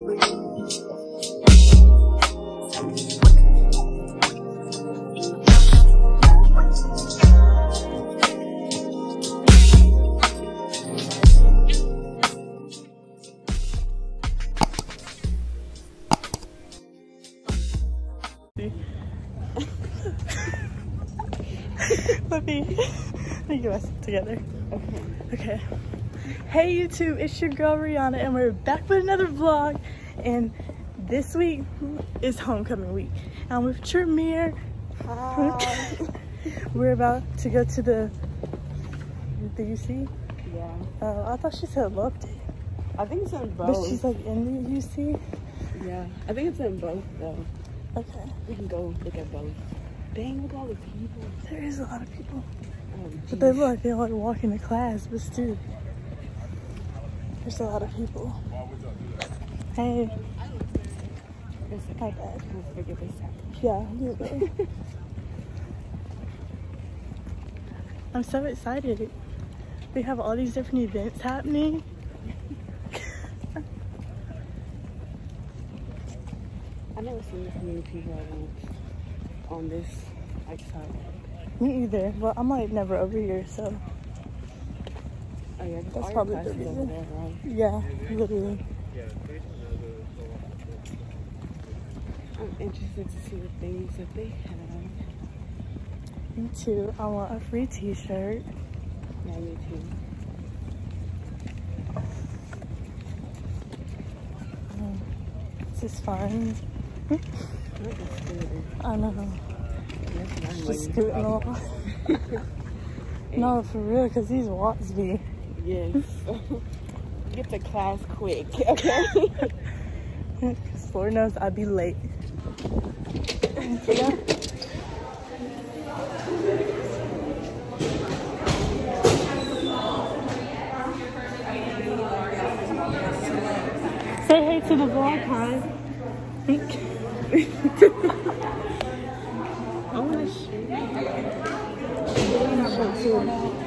Let me do us together. Okay. Hey YouTube, it's your girl Rihanna, and we're back with another vlog. And this week is homecoming week. I'm with Tremere. Hi. We're about to go to the UC. Yeah. I thought she said loved it. I think it's in both. But she's like in the UC. Yeah. I think it's in both though. Okay. We can go look at both. Dang, look at all the people. There is a lot of people. Oh, but they look like they like walking to class, but still. There's a lot of people. Hey. It's like that. We'll figure this out. Yeah, you go. I'm so excited. We have all these different events happening. I've never seen this many people on this like side. Me either, but I'm like never over here, so. Oh yeah, that's probably the reason. There, right? Yeah, literally. I'm interested to see the things that they have. Me too. I want a free t-shirt. Yeah, me too. This is fun. I know. Just scooting along. No, for real, because these walks be. Yes. Get to class quick, okay? Lord knows I'd be late. Yeah. Say hey to the vlog, hi. I want to shoot.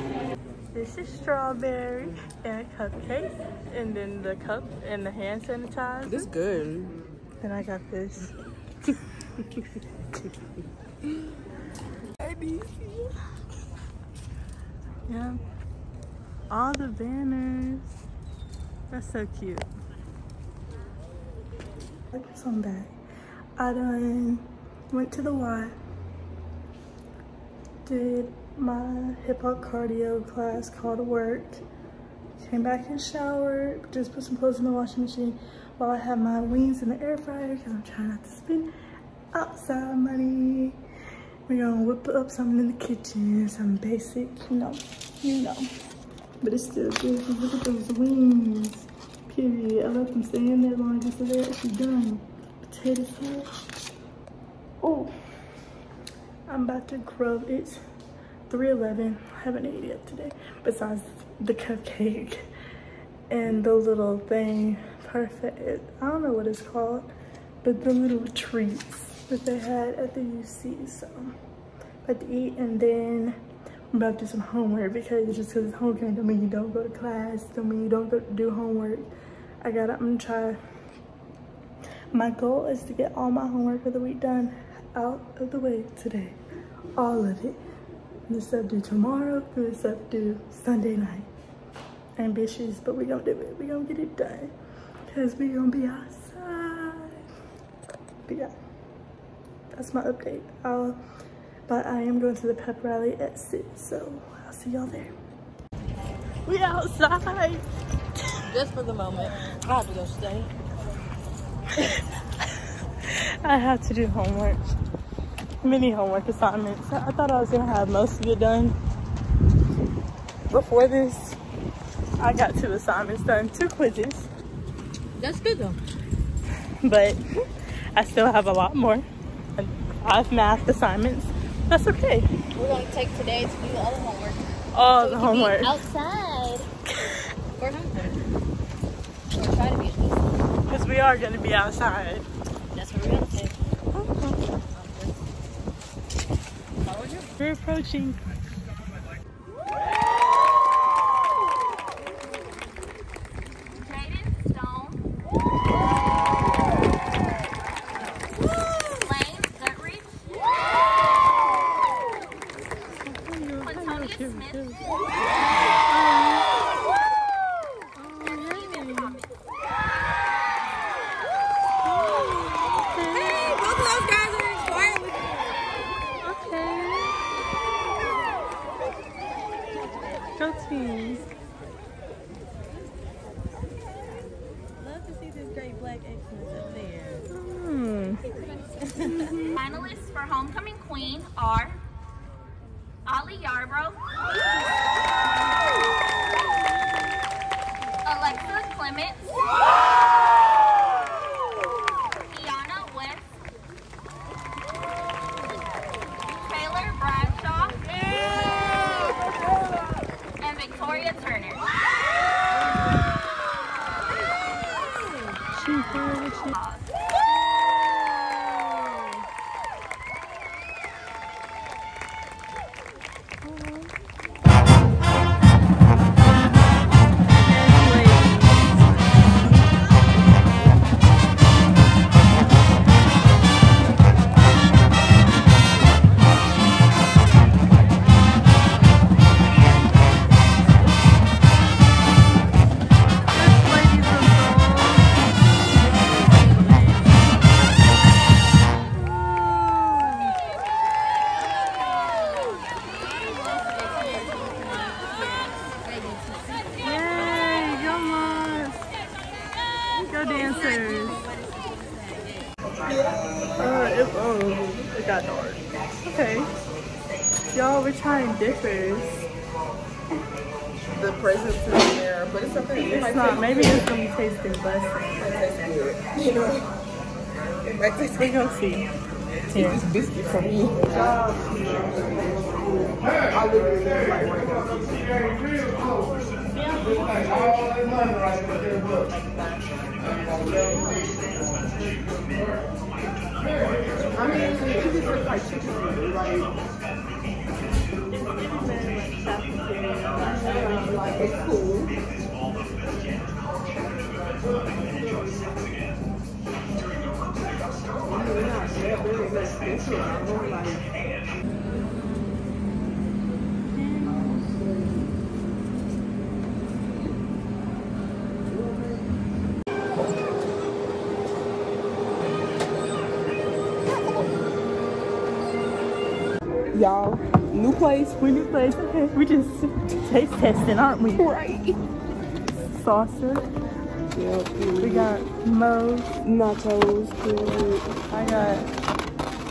This is strawberry and a cupcake, and then the cup and the hand sanitizer. This is good. Then I got this. Yeah, all the banners. That's so cute. Look at some back. I done went to the Y, did my hip hop cardio class, called to work, came back and showered, just put some clothes in the washing machine while I have my wings in the air fryer because I'm trying not to spend outside money. We're gonna whip up something in the kitchen, some basic, you know. But it's still good. Look at those wings. Period. I let them stay in there long just so they're actually done. Potato salad. Oh, I'm about to grub. It's 3:11. I haven't ate yet today. Besides the cupcake and the little thing, perfect. I don't know what it's called, but the little treats that they had at the UC. So I'm about to eat, and then I'm about to do some homework, because just because it's homecoming don't mean you don't go to class, don't mean you don't go do homework. I'm gonna try. My goal is to get all my homework of the week done out of the way today. All of it. This stuff due tomorrow, this stuff due Sunday night. Ambitious, but we gonna do it. We gonna get it done. Cause we gonna be outside. But yeah, that's my update. But I am going to the pep rally at 6, so I'll see y'all there. We outside! Just for the moment. I have to go stay. I have to do homework. Mini homework assignments. I thought I was going to have most of it done. Before this, I got 2 assignments done, 2 quizzes. That's good though. But I still have a lot more. I have math assignments. That's okay. We're going to take today to do all the homework. All the homework. Outside. Or homework. Or try to be outside. Because we are going to be outside. That's what we're going to take. Okay. We're approaching. Jaden Stone. Finalists for Homecoming Queen are Ollie Yarbrough, Alexa Clements, Kiana West, Taylor Bradshaw, and Victoria Turner. Dancers. It's old. It got dark. Okay. Y'all, we're trying differs. The presents in there, but it's something that it's not. Maybe it's going to taste good, but you know, it might taste good. We're going to see. Yeah. This biscuit for me. I literally like right now. I mean, it's just like chicken food, like it's cool. I mean, not that really expensive. I don't like it. Y'all, new place, we new place. Okay, we just taste testing, aren't we? Right. Salsa. Yep. We got mo's, nachos. Dude. I got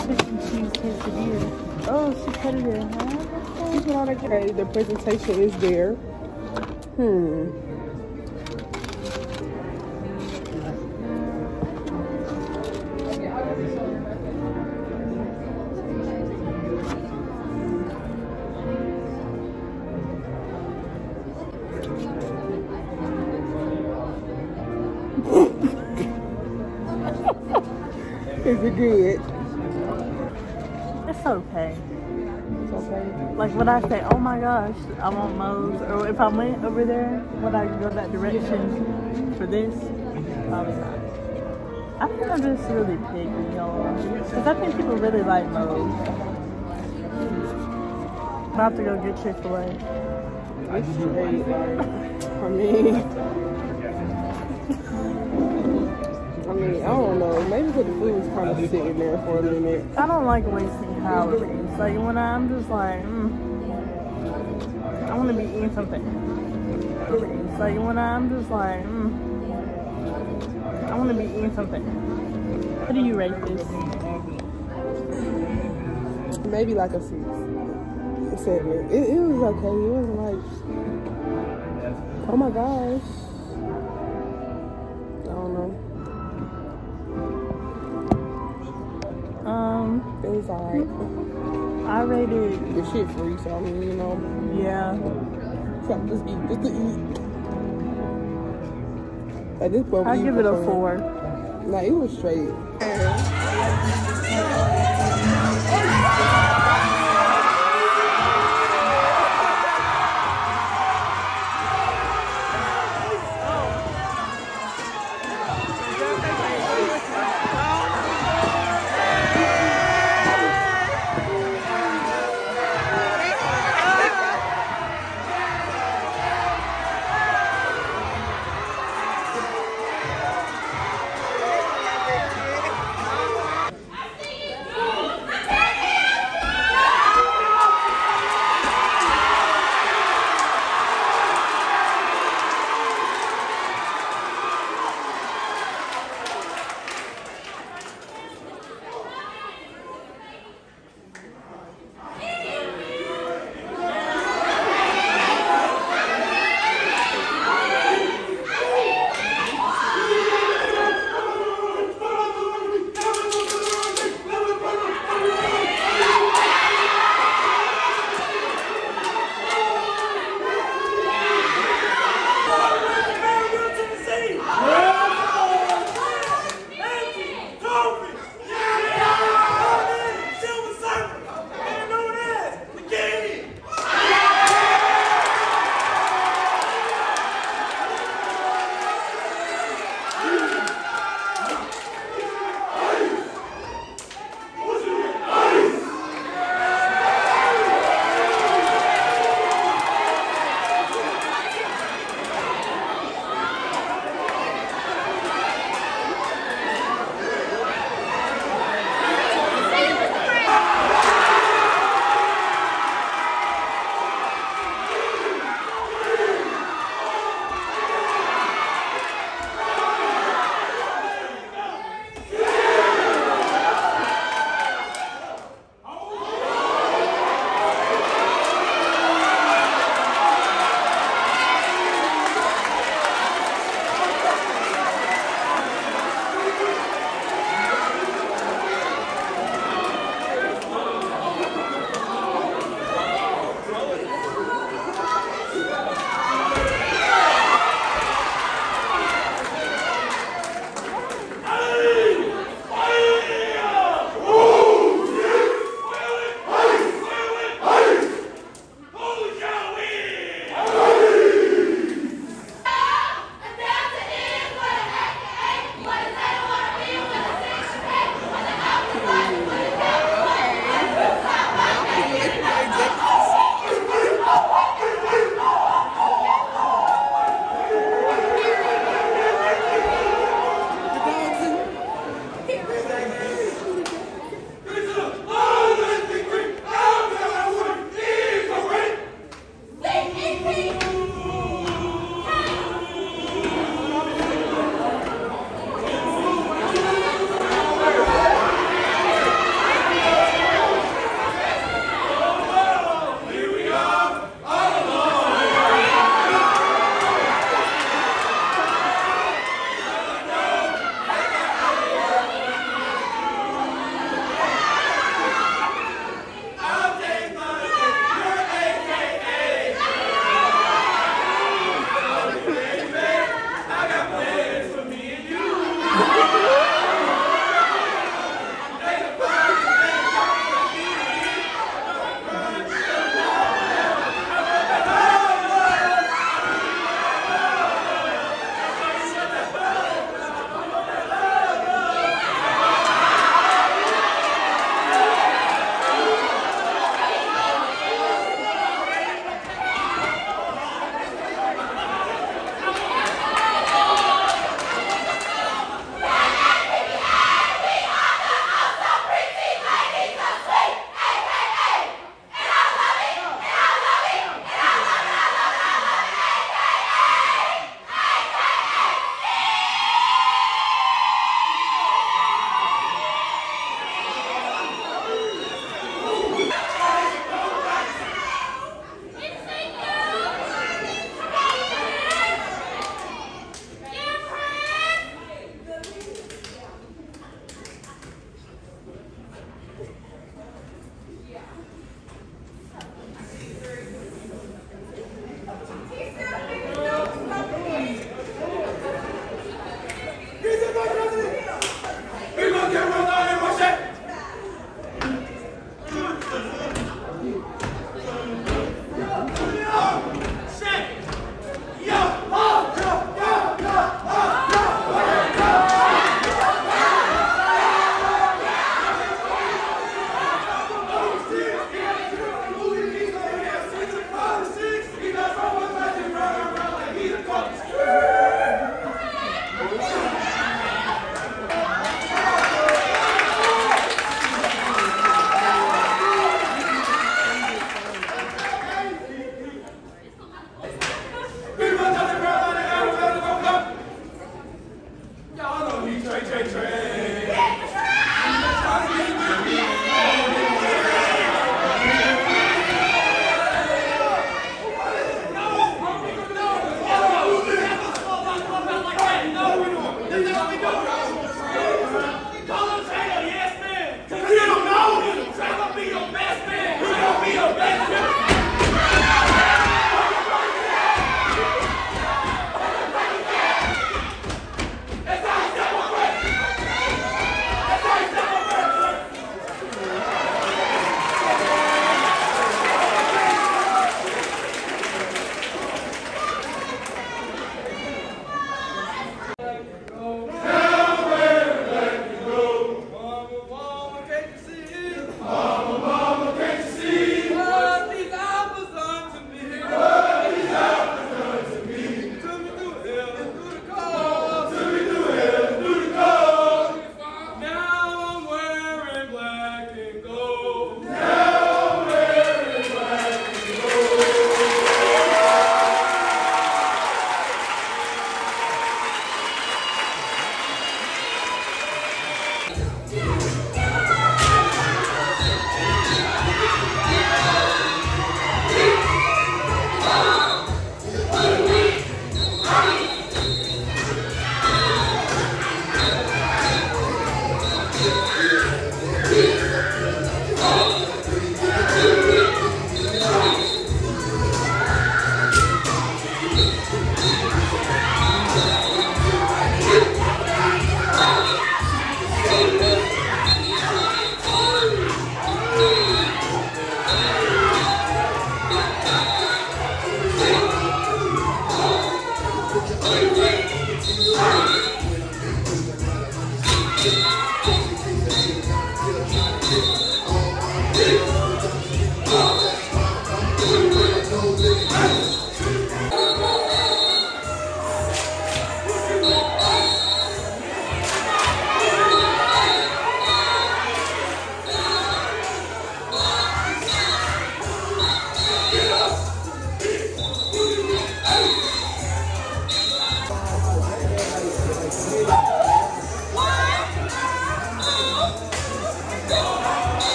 chicken cheese quesadilla. Oh, she cut it in half. Okay, the presentation is there. Is it good? It's okay. It's okay. Like when I say, oh my gosh, I want Moe's, or if I went over there, would I go that direction for this? Probably not. I think I'm just really picky, y'all. Because I think people really like Moe's. I'm about to go get Chick-fil-A. It's great for me. I mean, I don't know. Maybe because the food was kind of sitting there for a minute. I don't like wasting calories. Like when I'm just like, I want to be eating something. Like when I'm just like, I want to be eating something. How do you rate this? Maybe like a 6, 7. It was okay. It wasn't like, oh my gosh. I don't know. It was alright. I rated the shit free, so I mean, you know. Yeah. So I'm just eating, just to eat. At this point, I give it a 4. Nah, it was straight.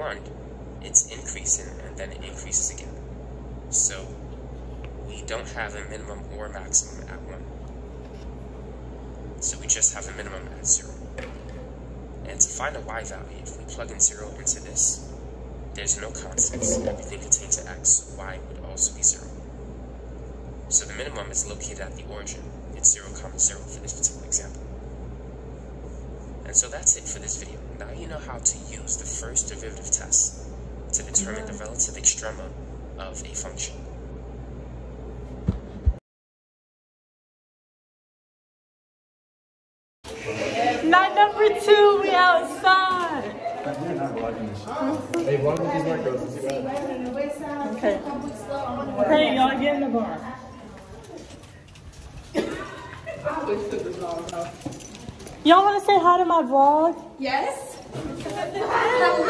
1, it's increasing, and then it increases again. So we don't have a minimum or maximum at 1. So we just have a minimum at 0. And to find a y value, if we plug in 0 into this, there's no constants. Everything contains an x, so y would also be 0. So the minimum is located at the origin. It's 0,0 for this particular example. And so that's it for this video. Now you know how to use the first derivative test to determine the relative extrema of a function. Night number 2, we outside. You're not liking this shit. Hey, why don't you like those? Okay. Hey, y'all get in the bar. Y'all want to say hi to my vlog? Yes. Hello.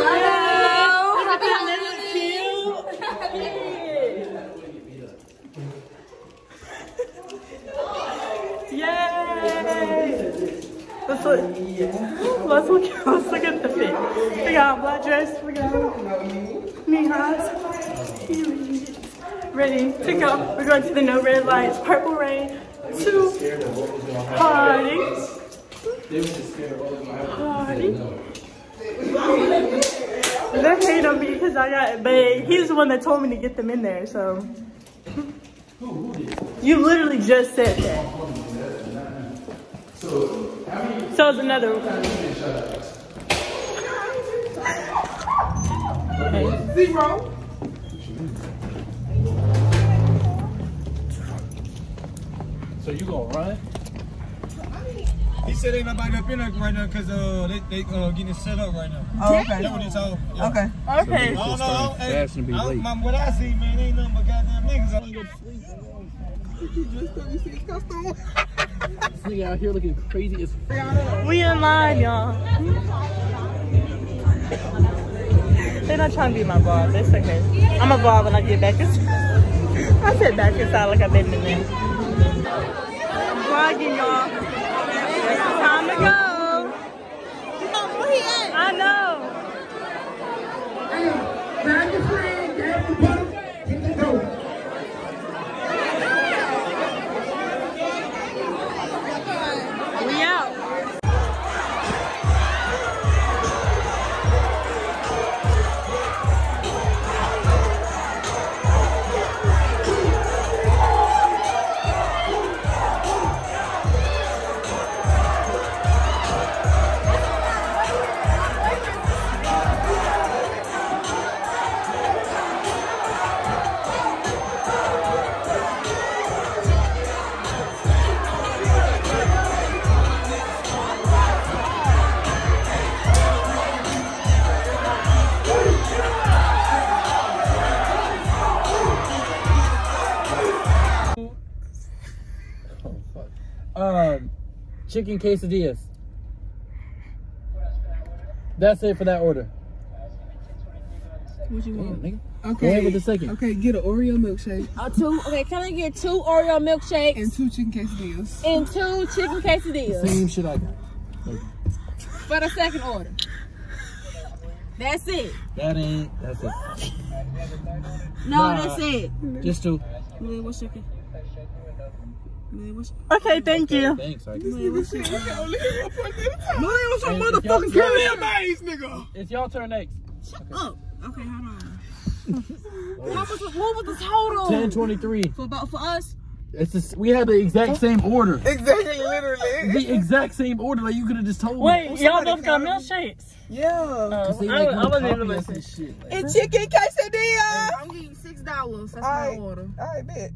Happy holidays. Cute. Yay. Let's look at the thing. We got a black dress. We got knee highs. Ready to go. We're going to the no red lights, purple rain. Party. Party. They're hating on me because I got it, but he's the one that told me to get them in there, so. You literally just said that. So it's another one. Okay. 0. So you gonna run? He said ain't nobody up in there right now because they getting it set up right now. Oh, okay. That's what it's all. Yeah. Okay. Okay. So what I see, man, ain't nothing but goddamn niggas. I'm gonna sleep. You just told me see his custom. Sleep out here looking crazy as fuck. We in line, y'all. They're not trying to be my vlog. That's okay. I'm a vlog when I get back inside. I sit back inside like I've been in there. I'm vlogging, y'all. It's time to go. Where he at? I know. Grab your friend, grab your boat, get the dope. We out. Chicken quesadillas. That's it for that order. What you want? Damn, okay. Go ahead with the second. Okay, get an Oreo milkshake. Okay, can I get 2 Oreo milkshakes? And 2 chicken quesadillas. And 2 chicken quesadillas. The same shit I got. Okay. For the second order. That's it. That's it. No, that's it. Just 2. Man, what's chicken? Okay, thank you. Thanks, I guess. Louis, what's your motherfucking curly maze, nigga? It's y'all turn next. Shut up. Okay, hold on. What was the total? 1023. For us? It's just, we had the exact same order. Exactly, literally. The exact same order. Like, you could have just told me. Wait, y'all both got milkshakes? Yeah. I wasn't even listening. Shit, like, and chicken quesadilla. I'm getting $6. That's my order. I bet.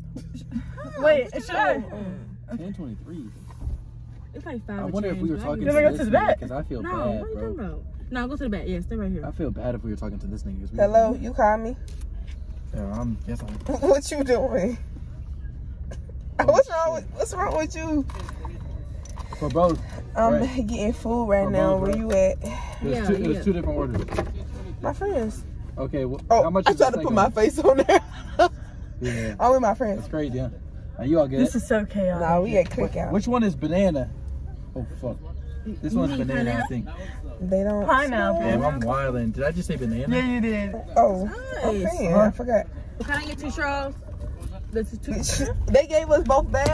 Wait, it's sure. 1023. It's like 5. I wonder if we were talking to this nigga, because I feel bad, bro. What are you talking about? No, go to the back. Yes, they're right here. I feel bad if we were talking to this nigga. Hello, you call me? Yeah, yes, I'm. What you doing? What's wrong with you? For both. I'm getting food right now. Where you at? There's 2 different orders. My friends. Okay. Well, how much? I tried to put my face on there. Yeah. I'm with my friends. That's crazy. Yeah. Are you all good? This is so chaotic. Nah, we at Quick Out. Which one is banana? Oh fuck. This one's banana, I think. They don't. Pineapple. Damn, I'm wildin'. Did I just say banana? Yeah, you did. Oh, nice. I forgot. Can I get 2 straws? They gave us both bags.